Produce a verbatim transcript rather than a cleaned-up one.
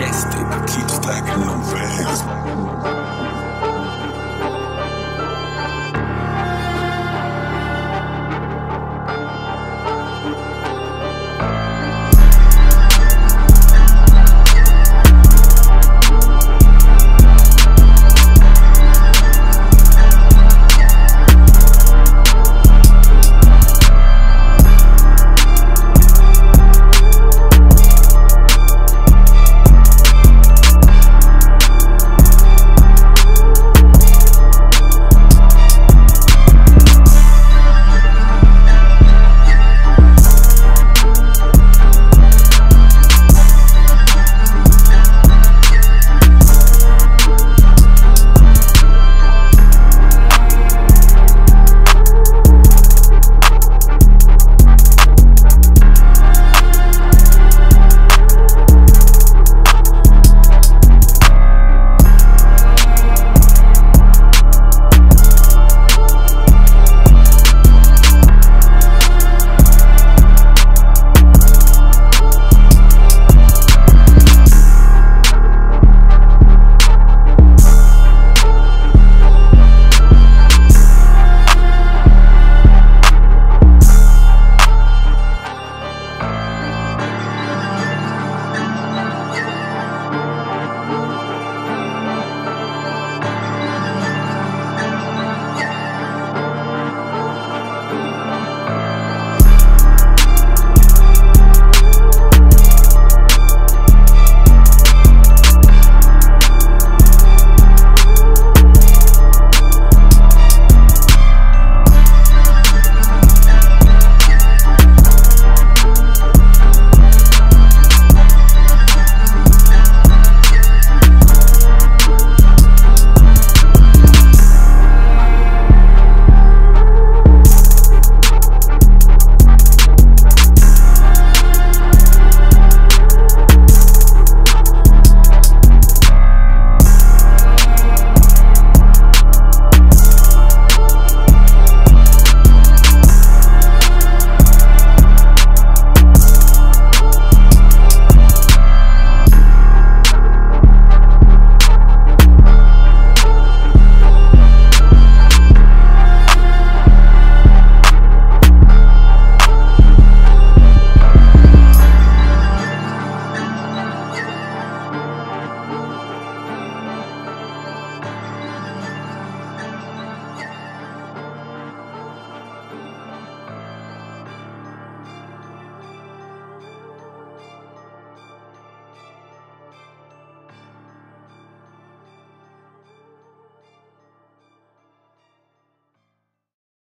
Just